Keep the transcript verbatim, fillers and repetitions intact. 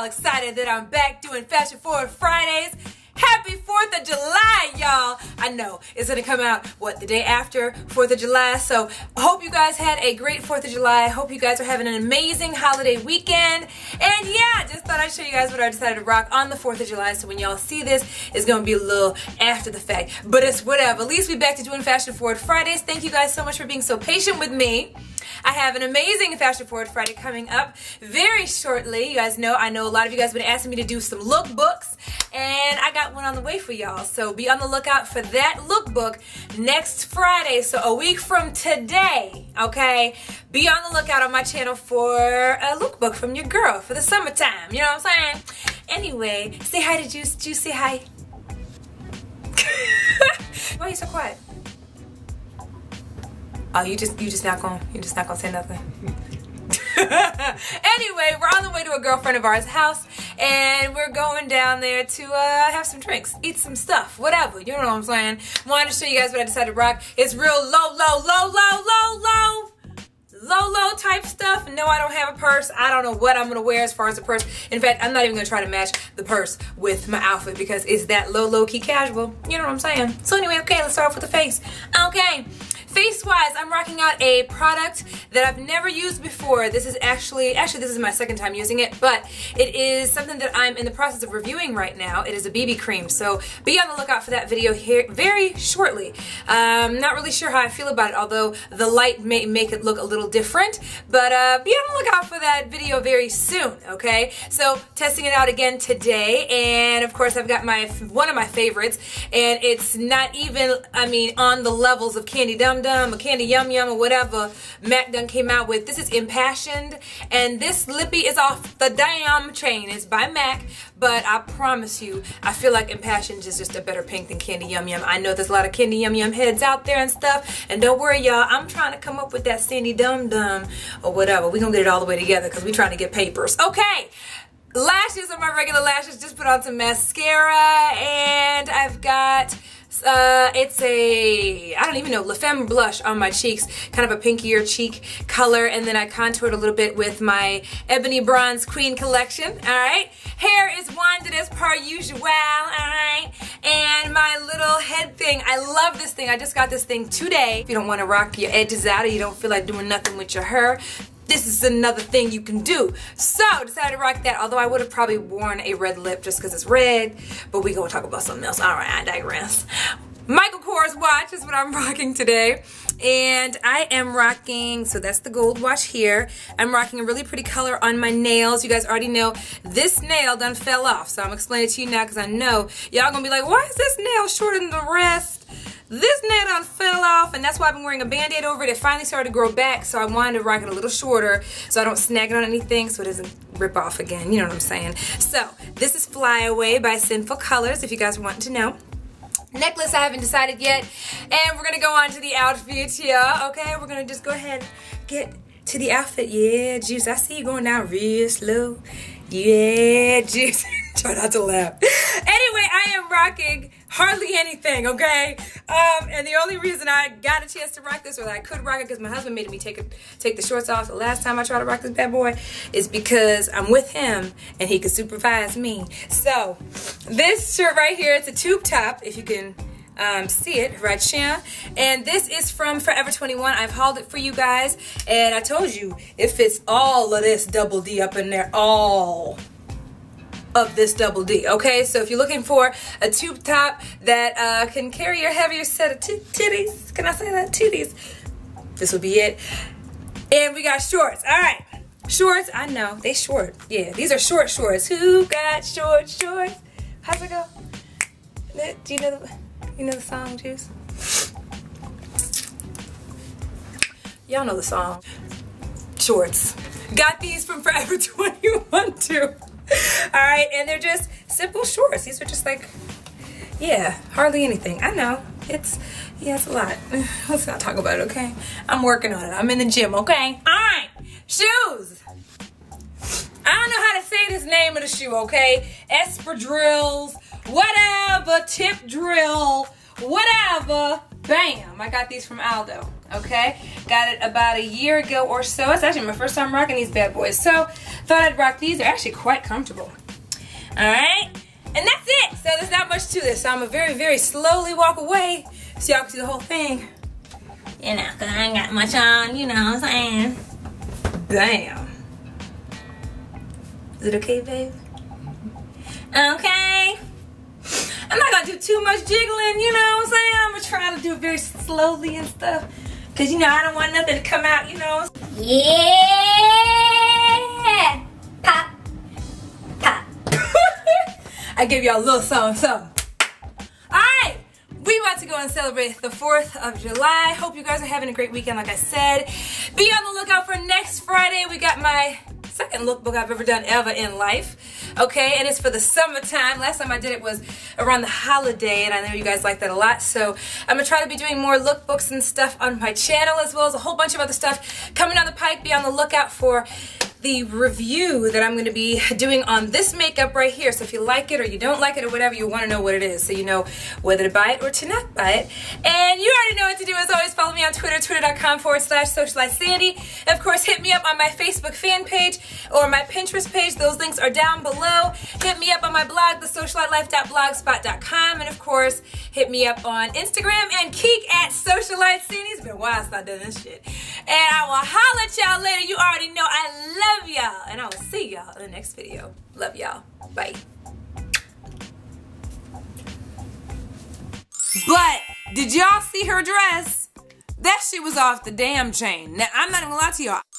y'all excited that I'm back doing Fashion Forward Fridays. Happy fourth of July, y'all. I know it's gonna come out, what, the day after fourth of July. So hope you guys had a great fourth of July. Hope you guys are having an amazing holiday weekend. And yeah, just thought I'd show you guys what I decided to rock on the fourth of July. So when y'all see this, it's gonna be a little after the fact, but it's whatever. At least we're back to doing Fashion Forward Fridays. Thank you guys so much for being so patient with me. I have an amazing Fashion Forward Friday coming up very shortly. You guys know, I know a lot of you guys have been asking me to do some lookbooks, and I got one on the way for y'all. So be on the lookout for that lookbook next Friday, so a week from today, okay? Be on the lookout on my channel for a lookbook from your girl for the summertime, you know what I'm saying? Anyway, say hi to Juice. Juice, say hi. Why are you so quiet? Oh, you just, you just not gonna, you just not gonna say nothing. Anyway, we're on the way to a girlfriend of ours' house, and we're going down there to uh, have some drinks, eat some stuff, whatever. You know what I'm saying? Wanted to show you guys what I decided to rock. It's real low, low, low, low, low, low. Low, low type stuff. No, I don't have a purse. I don't know what I'm gonna wear as far as a purse. In fact, I'm not even gonna try to match the purse with my outfit because it's that low, low key casual. You know what I'm saying? So anyway, okay, let's start off with the face. Okay. Face-wise, I'm rocking out a product that I've never used before. This is actually, actually this is my second time using it, but it is something that I'm in the process of reviewing right now. It is a B B cream, so be on the lookout for that video here very shortly. Um, not really sure how I feel about it, although the light may make it look a little different, but uh, be on the lookout for that video very soon, okay? So testing it out again today, and of course I've got my one of my favorites, and it's not even, I mean, on the levels of Candy Dum Dum or Candy Yum Yum or whatever Mac Dun came out with. This is Impassioned, and this lippy is off the damn chain. It's by Mac, but I promise you, I feel like Impassioned is just a better pink than Candy Yum Yum. I know there's a lot of Candy Yum Yum heads out there and stuff, and don't worry, y'all, I'm trying to come up with that Sandy Dum Dum or whatever. We're gonna get it all the way together because we're trying to get papers. Okay. Lashes are my regular lashes. Just put on some mascara, and I've got Uh, it's a, I don't even know, La Femme blush on my cheeks, kind of a pinkier cheek color, and then I contoured a little bit with my Ebony Bronze Queen collection, alright? Hair is wanded as per usual, alright? And my little head thing, I love this thing, I just got this thing today. If you don't want to rock your edges out or you don't feel like doing nothing with your hair, this is another thing you can do. So, decided to rock that, although I would have probably worn a red lip just because it's red, but we're going to talk about something else. All right, I digress. Michael Kors watch is what I'm rocking today. And I am rocking, so that's the gold watch here. I'm rocking a really pretty color on my nails. You guys already know this nail done fell off, so I'm explaining it to you now because I know y'all going to be like, why is this nail shorter than the rest? This nail done fell off, and that's why I've been wearing a band-aid over it. It finally started to grow back, so I wanted to rock it a little shorter so I don't snag it on anything so it doesn't rip off again. You know what I'm saying? So, this is Fly Away by Sinful Colors, if you guys want to know. Necklace, I haven't decided yet, and we're going to go on to the outfit here, okay? We're going to just go ahead and get to the outfit. Yeah, Juice, I see you going down real slow. Yeah, Juice. Try not to laugh. Anyway, I am rocking hardly anything, okay? Um, and the only reason I got a chance to rock this, or that I could rock it, because my husband made me take a, take the shorts off the last time I tried to rock this bad boy, is because I'm with him and he can supervise me. So, this shirt right here, it's a tube top, if you can um, see it right here. And this is from Forever twenty-one. I've hauled it for you guys, and I told you, it fits all of this double D up in there, all of this double D, okay? So if you're looking for a tube top that uh, can carry your heavier set of titties, can I say that? Titties. This will be it. And we got shorts, all right. Shorts, I know, they short. Yeah, these are short shorts. Who got short shorts? How's it go? Do you know the, you know the song, Juice? Y'all know the song. Shorts. Got these from Forever twenty-one too. Alright, and they're just simple shorts. These are just like, yeah, hardly anything. I know. It's, yeah, it's a lot. Let's not talk about it, okay? I'm working on it. I'm in the gym, okay? Alright, shoes. I don't know how to say this name of the shoe, okay? Espadrilles, whatever, tip drill, whatever. Bam, I got these from Aldo. okay? Got it about a year ago or so. It's actually my first time rocking these bad boys. So, thought I'd rock these. They're actually quite comfortable. All right? And that's it. So there's not much to this. So I'm gonna very, very slowly walk away so y'all can see the whole thing. You know, cause I ain't got much on, you know what I'm saying? Damn. Is it okay, babe? Okay. I'm not gonna do too much jiggling, you know what I'm saying? I'm gonna try to do it very slowly and stuff. Cause you know, I don't want nothing to come out, you know? Yeah! Pop. Pop. I give y'all a little something, something. Alright, we about to go and celebrate the fourth of July. Hope you guys are having a great weekend, like I said. Be on the lookout for next Friday. We got my second lookbook I've ever done ever in life. Okay, and it's for the summertime. Last time I did it was around the holiday, and I know you guys like that a lot. So I'm going to try to be doing more lookbooks and stuff on my channel, as well as a whole bunch of other stuff coming down the pike. Be on the lookout for the review that I'm going to be doing on this makeup right here. So if you like it or you don't like it or whatever, you want to know what it is so you know whether to buy it or to not buy it. And you already know what to do. As always, follow me on Twitter, twitter.com forward slash socializesandy. And of course, hit me up on my Facebook fan page or my Pinterest page. Those links are down below. Hit me up on my blog, the socialite life dot blogspot dot com. And of course, hit me up on Instagram and Keek at socializesandy. It's been a while since I've done this shit. And I will holler at y'all later. You already know I love Love y'all, and I will see y'all in the next video. Love y'all. Bye. But did y'all see her dress? That shit was off the damn chain. Now, I'm not gonna lie to y'all.